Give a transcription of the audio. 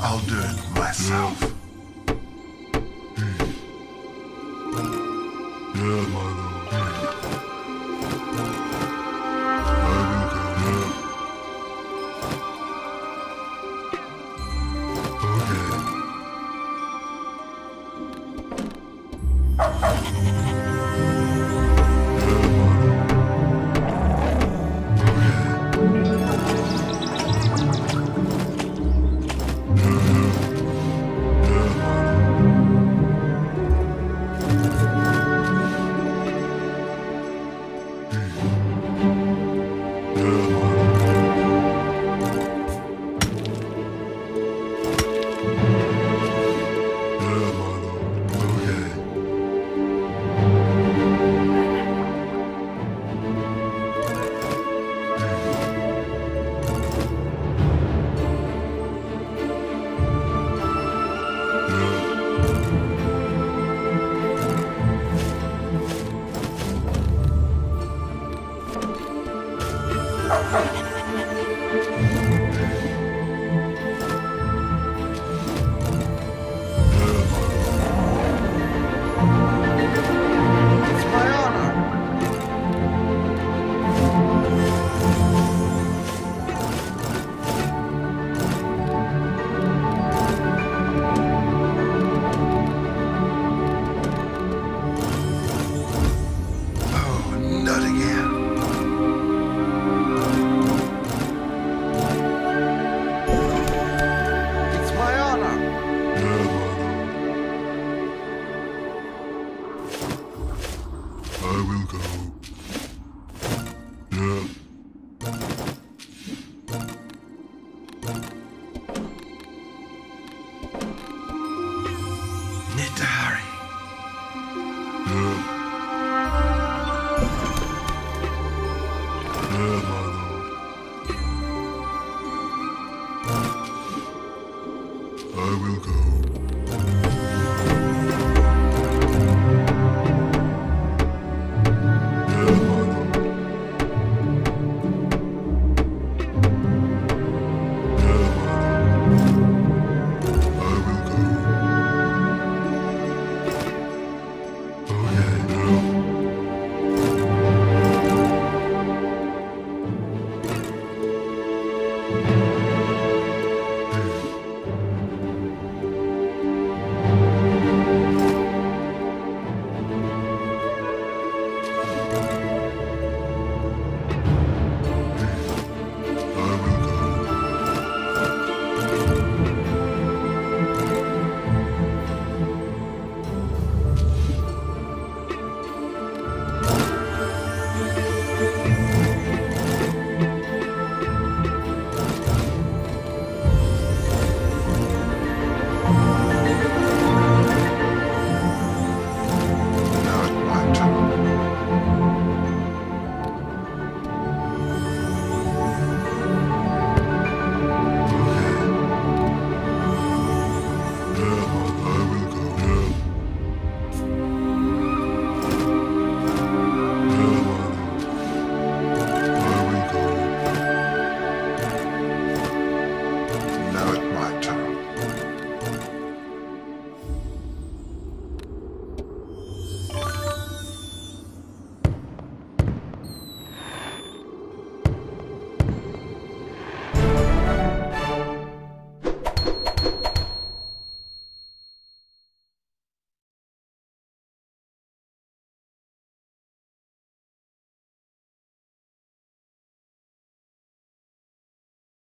I'll do it myself. Yeah, my lord. Yeah.